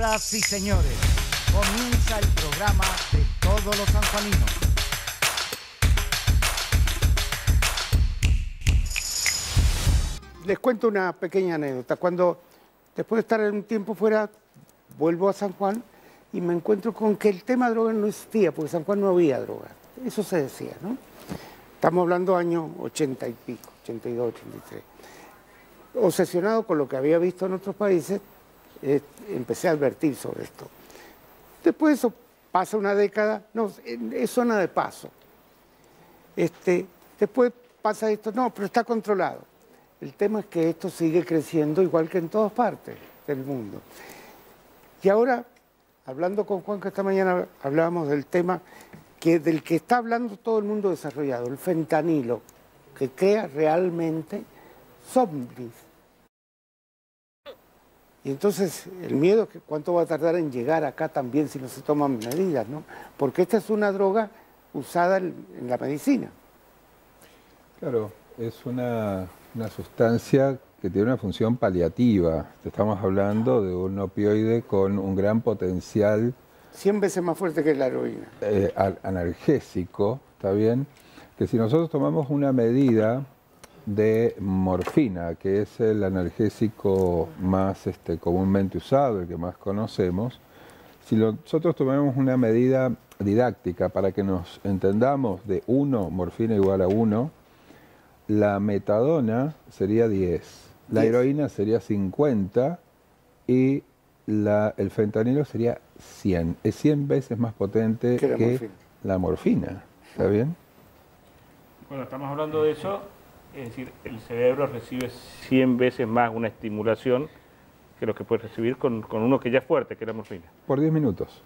Señoras y señores, comienza el programa de todos los sanjuaninos. Les cuento una pequeña anécdota. Cuando, después de estar un tiempo fuera, vuelvo a San Juan y me encuentro con que el tema de drogas no existía, porque en San Juan no había drogas. Eso se decía, ¿no? Estamos hablando años 80 y pico, 82, 83. Obsesionado con lo que había visto en otros países, empecé a advertir sobre esto. Después de eso, pasa una década, no, es zona de paso. Después pasa esto, no, pero está controlado. El tema es que esto sigue creciendo igual que en todas partes del mundo. Y ahora, hablando con Juan, que esta mañana hablábamos del tema del que está hablando todo el mundo desarrollado, el fentanilo, que crea realmente zombies. Y entonces el miedo es que cuánto va a tardar en llegar acá también si no se toman medidas, ¿no? Porque esta es una droga usada en la medicina. Claro, es una sustancia que tiene una función paliativa. Estamos hablando de un opioide con un gran potencial... 100 veces más fuerte que la heroína. Analgésico, ¿está bien? Que si nosotros tomamos una medida de morfina, que es el analgésico más comúnmente usado, el que más conocemos, si nosotros tomamos una medida didáctica para que nos entendamos de 1, morfina igual a 1, la metadona sería 10, la heroína sería 50 y el fentanilo sería 100. Es 100 veces más potente que la morfina. ¿Está bien? Bueno, estamos hablando de eso, es decir, el cerebro recibe 100 veces más una estimulación que lo que puede recibir con uno que ya es fuerte, que es la morfina. Por 10 minutos.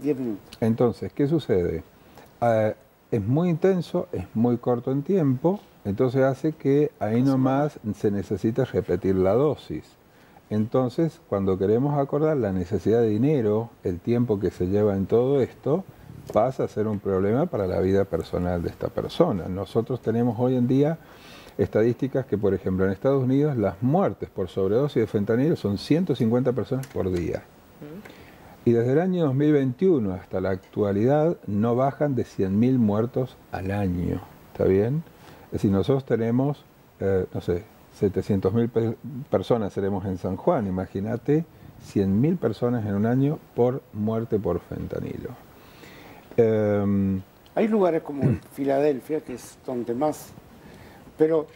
10 minutos. Entonces, ¿qué sucede? Es muy intenso, es muy corto en tiempo, entonces hace que ahí nomás se necesita repetir la dosis. Entonces, cuando queremos acordar la necesidad de dinero, el tiempo que se lleva en todo esto, pasa a ser un problema para la vida personal de esta persona. Nosotros tenemos hoy en día estadísticas que, por ejemplo, en Estados Unidos, las muertes por sobredosis de fentanilo son 150 personas por día. Y desde el año 2021 hasta la actualidad no bajan de 100.000 muertos al año, ¿está bien? Es decir, nosotros tenemos, no sé, 700.000 personas seremos en San Juan, imagínate, 100.000 personas en un año por muerte por fentanilo. Hay lugares como Filadelfia, que es donde más, pero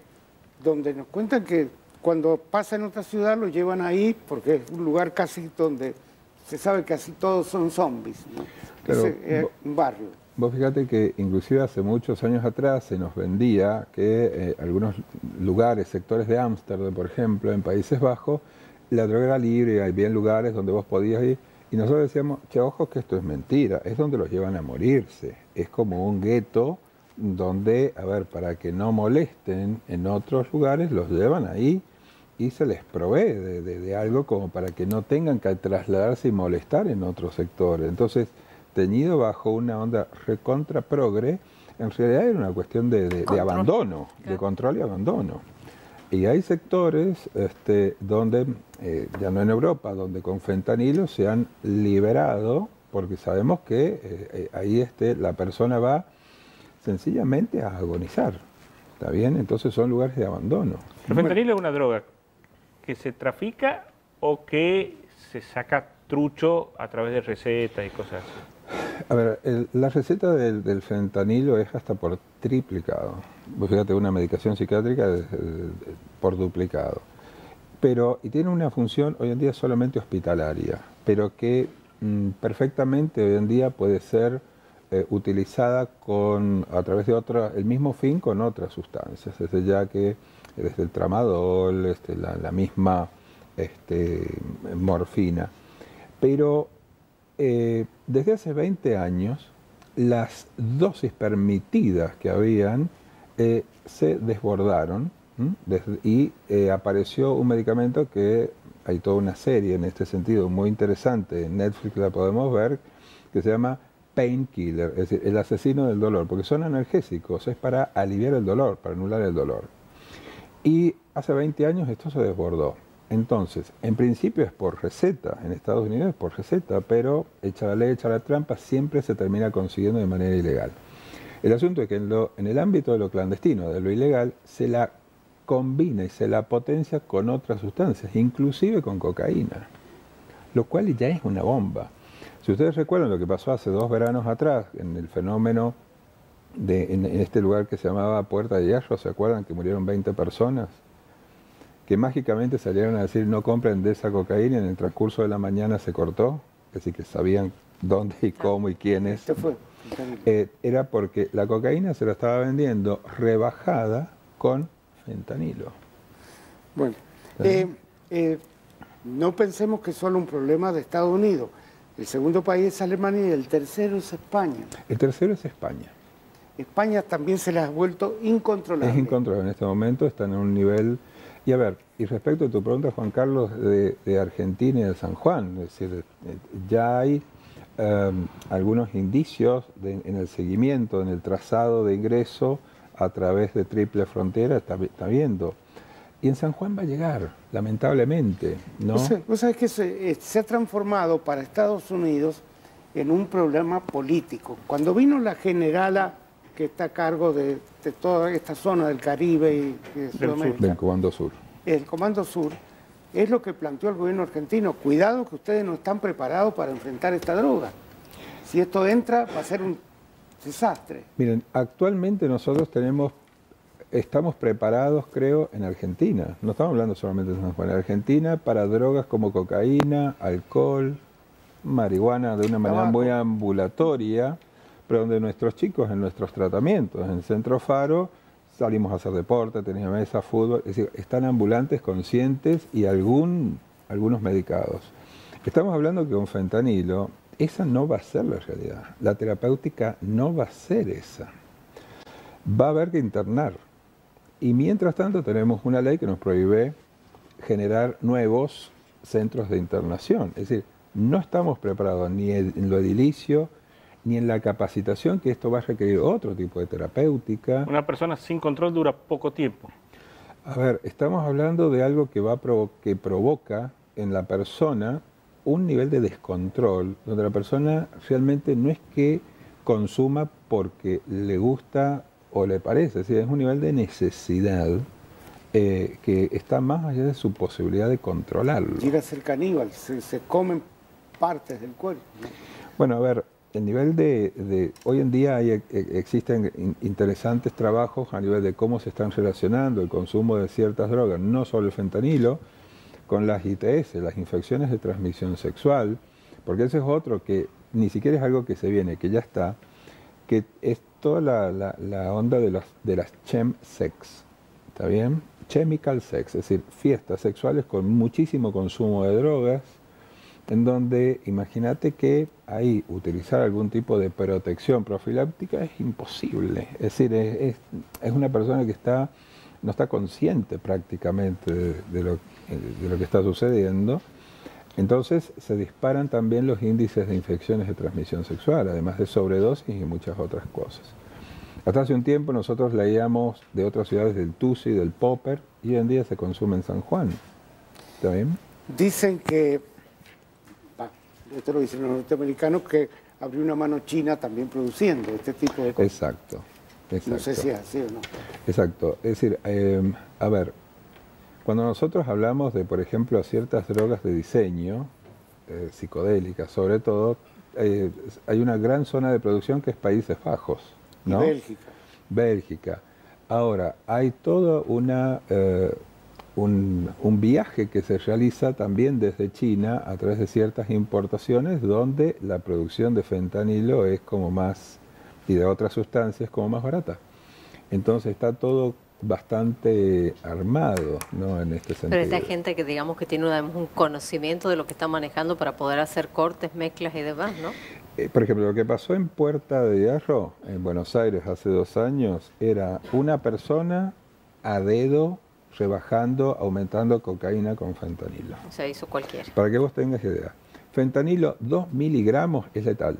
donde nos cuentan que cuando pasa en otra ciudad lo llevan ahí porque es un lugar casi donde... Se sabe que casi todos son zombies, ¿no? Pero es un barrio. Vos fíjate que inclusive hace muchos años atrás se nos vendía que algunos lugares, sectores de Ámsterdam, por ejemplo, en Países Bajos, la droga era libre, había lugares donde vos podías ir. Y nosotros decíamos, che, ojo que esto es mentira, es donde los llevan a morirse. Es como un gueto donde, a ver, para que no molesten en otros lugares, los llevan ahí. Y se les provee de algo como para que no tengan que trasladarse y molestar en otros sectores. Entonces, teñido bajo una onda recontraprogre, en realidad era una cuestión de abandono, de control y abandono. Y hay sectores donde, ya no en Europa, donde con fentanilo se han liberado, porque sabemos que ahí la persona va sencillamente a agonizar. ¿Está bien? Entonces son lugares de abandono. ¿El fentanilo es una droga que se trafica o que se saca trucho a través de recetas y cosas así? A ver, la receta del fentanilo es hasta por triplicado. Vos fíjate, una medicación psiquiátrica es por duplicado. Pero, y tiene una función hoy en día solamente hospitalaria, pero que perfectamente hoy en día puede ser utilizada a través de el mismo fin con otras sustancias. Desde ya que desde el tramadol, la misma morfina. Pero desde hace 20 años las dosis permitidas que habían se desbordaron y apareció un medicamento que hay toda una serie en este sentido muy interesante. En Netflix la podemos ver, que se llama Painkiller, es decir, el asesino del dolor, porque son analgésicos, es para aliviar el dolor, para anular el dolor. Y hace 20 años esto se desbordó. Entonces, en principio es por receta, en Estados Unidos es por receta, pero hecha la ley, hecha la trampa, siempre se termina consiguiendo de manera ilegal. El asunto es que en el ámbito de lo clandestino, de lo ilegal, se la combina y se la potencia con otras sustancias, inclusive con cocaína, lo cual ya es una bomba. Si ustedes recuerdan lo que pasó hace 2 veranos atrás, en el fenómeno en este lugar que se llamaba Puerta de Hierro, ¿se acuerdan que murieron 20 personas? Que mágicamente salieron a decir no compren de esa cocaína, en el transcurso de la mañana se cortó, así que sabían dónde y cómo y quiénes. Era porque la cocaína se la estaba vendiendo rebajada con fentanilo. Bueno, no pensemos que es solo un problema de Estados Unidos. El segundo país es Alemania y el tercero es España. El tercero es España. España también se las ha vuelto incontrolable. Es incontrolable en este momento, están en un nivel... Y a ver, y respecto a tu pregunta, Juan Carlos, de Argentina y de San Juan, es decir, ya hay algunos indicios en el seguimiento, en el trazado de ingreso a través de triple frontera, está viendo. Y en San Juan va a llegar, lamentablemente, ¿no? Vos sabés que se ha transformado para Estados Unidos en un problema político. Cuando vino la generala que está a cargo de toda esta zona del Caribe y de Sudamérica. Del Comando Sur. El Comando Sur es lo que planteó el gobierno argentino. Cuidado que ustedes no están preparados para enfrentar esta droga. Si esto entra, va a ser un desastre. Miren, actualmente nosotros estamos preparados, creo, en Argentina. No estamos hablando solamente de San Juan. En Argentina, para drogas como cocaína, alcohol, marihuana, de una manera muy ambulatoria... pero donde nuestros chicos en nuestros tratamientos, en el Centro Faro, salimos a hacer deporte, teníamos mesa, fútbol, es decir, están ambulantes, conscientes y algunos medicados. Estamos hablando que con fentanilo, esa no va a ser la realidad, la terapéutica no va a ser esa. Va a haber que internar y mientras tanto tenemos una ley que nos prohíbe generar nuevos centros de internación, es decir, no estamos preparados ni en lo edilicio, ni en la capacitación, que esto va a requerir otro tipo de terapéutica. Una persona sin control dura poco tiempo. A ver, estamos hablando de algo que provoca en la persona un nivel de descontrol, donde la persona realmente no es que consuma porque le gusta o le parece, es un nivel de necesidad que está más allá de su posibilidad de controlarlo. Llega a ser caníbal, se comen partes del cuerpo. Bueno, a ver, el nivel hoy en día existen interesantes trabajos a nivel de cómo se están relacionando el consumo de ciertas drogas, no solo el fentanilo, con las ITS, las infecciones de transmisión sexual, porque ese es otro que ni siquiera es algo que se viene, que ya está, que es toda la onda de las chem sex, ¿está bien? Chemical sex, es decir, fiestas sexuales con muchísimo consumo de drogas, en donde imagínate que ahí utilizar algún tipo de protección profiláctica es imposible. Es decir, es una persona que no está consciente prácticamente de lo que está sucediendo. Entonces se disparan también los índices de infecciones de transmisión sexual, además de sobredosis y muchas otras cosas. Hasta hace un tiempo nosotros leíamos de otras ciudades del Tusi, del Popper, y hoy en día se consume en San Juan. ¿Está bien? Dicen que... esto lo dicen los norteamericanos, que abrió una mano china también produciendo este tipo de cosas. Exacto, exacto. No sé si es así o no. Exacto. Es decir, a ver, cuando nosotros hablamos de, por ejemplo, ciertas drogas de diseño, psicodélicas sobre todo, hay una gran zona de producción que es Países Bajos, ¿no? Y Bélgica. Bélgica. Ahora, hay toda una... Un viaje que se realiza también desde China a través de ciertas importaciones donde la producción de fentanilo es como más, y de otras sustancias como más barata. Entonces está todo bastante armado, ¿no? En este sentido. Pero esta gente que digamos que tiene un conocimiento de lo que está manejando para poder hacer cortes, mezclas y demás, ¿no? Por ejemplo, lo que pasó en Puerta de Hierro, en Buenos Aires, hace 2 años, era una persona a dedo rebajando, aumentando cocaína con fentanilo. O sea, hizo cualquiera. Para que vos tengas idea. Fentanilo, 2 miligramos es letal.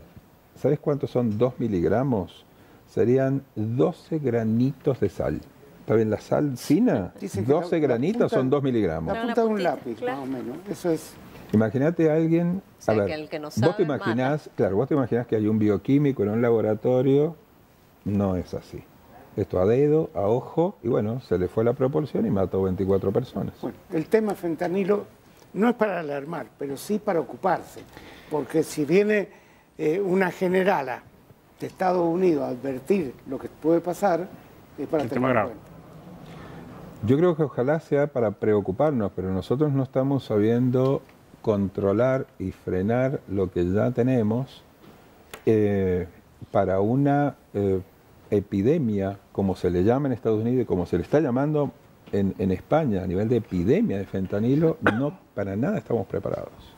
¿Sabés cuántos son 2 miligramos? Serían 12 granitos de sal. ¿Está bien la salsina? 12 granitos son 2 miligramos. La punta de un lápiz, claro, más o menos. Eso es. Imagínate a alguien... O sea, a ver, el que no sabe, vos te imaginás, mata. Claro, vos te imaginás que hay un bioquímico en un laboratorio. No es así. Esto a dedo, a ojo, y bueno, se le fue la proporción y mató 24 personas. Bueno, el tema fentanilo no es para alarmar, pero sí para ocuparse. Porque si viene una generala de Estados Unidos a advertir lo que puede pasar, es para tener en cuenta. Yo creo que ojalá sea para preocuparnos, pero nosotros no estamos sabiendo controlar y frenar lo que ya tenemos para una epidemia, como se le llama en Estados Unidos y como se le está llamando en España, a nivel de epidemia de fentanilo, no para nada estamos preparados.